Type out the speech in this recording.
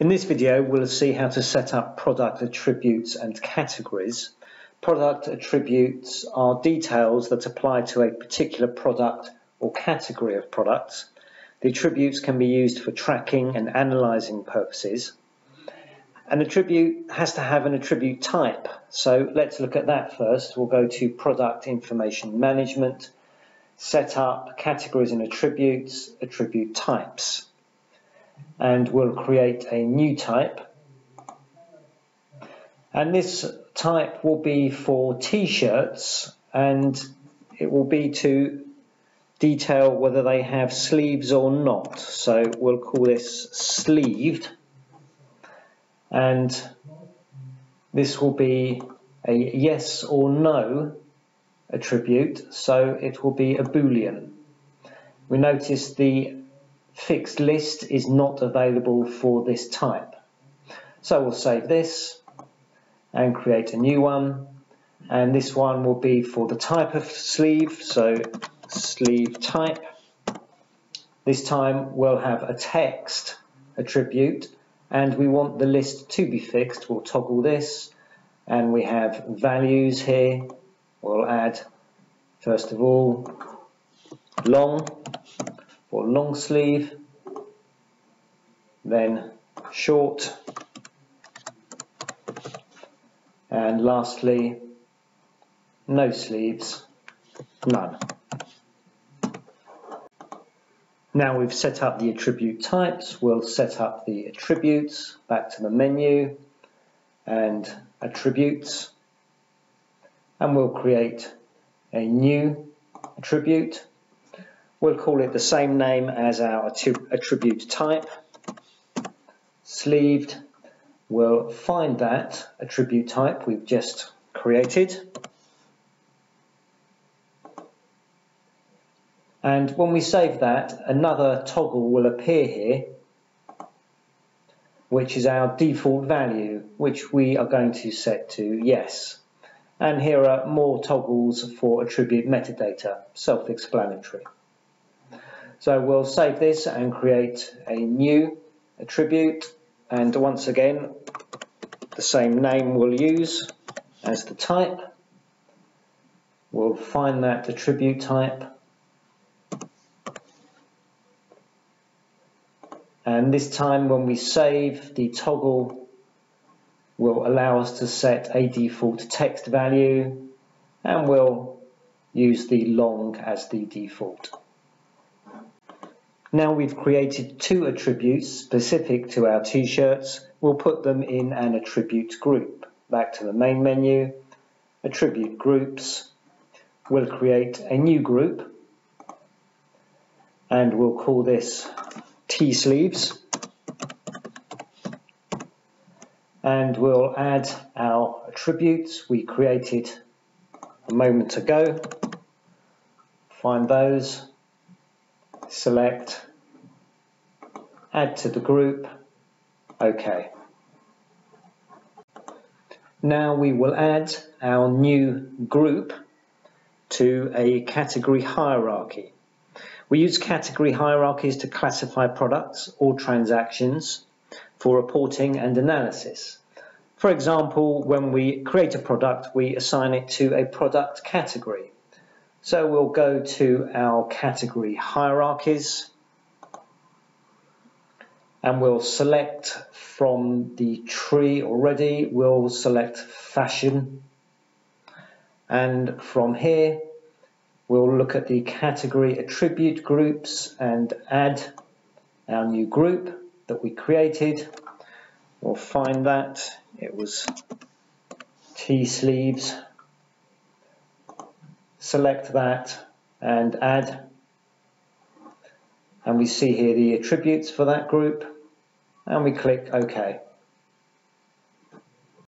In this video, we'll see how to set up product attributes and categories. Product attributes are details that apply to a particular product or category of products. The attributes can be used for tracking and analyzing purposes. An attribute has to have an attribute type. So let's look at that first. We'll go to Product Information Management, set up categories and attributes, attribute types. And we'll create a new type, and this type will be for t-shirts, and it will be to detail whether they have sleeves or not. So we'll call this sleeved, and this will be a yes or no attribute, so it will be a Boolean. We notice the fixed list is not available for this type. So we'll save this and create a new one, and this one will be for the type of sleeve, so sleeve type. This time we'll have a text attribute, and we want the list to be fixed. We'll toggle this, and we have values here. We'll add, first of all, long or long sleeve, then short, and lastly no sleeves, none. Now we've set up the attribute types, we'll set up the attributes. Back to the menu and attributes, and we'll create a new attribute. We'll call it the same name as our attribute type, sleeved. We'll find that attribute type we've just created. And when we save that, another toggle will appear here, which is our default value, which we are going to set to yes. And here are more toggles for attribute metadata, self-explanatory. So we'll save this and create a new attribute, and once again the same name we'll use as the type. We'll find that attribute type, and this time when we save, the toggle will allow us to set a default text value, and we'll use the long as the default. Now we've created two attributes specific to our t-shirts. We'll put them in an attribute group. Back to the main menu, attribute groups. We'll create a new group, and we'll call this T-Sleeves. And we'll add our attributes we created a moment ago. Find those. Select, add to the group, OK. Now we will add our new group to a category hierarchy. We use category hierarchies to classify products or transactions for reporting and analysis. For example, when we create a product, we assign it to a product category. So we'll go to our category hierarchies, and we'll select from the tree already. We'll select fashion, and from here we'll look at the category attribute groups and add our new group that we created. We'll find that it was T-Sleeves. Select that and add, and we see here the attributes for that group, and we click OK.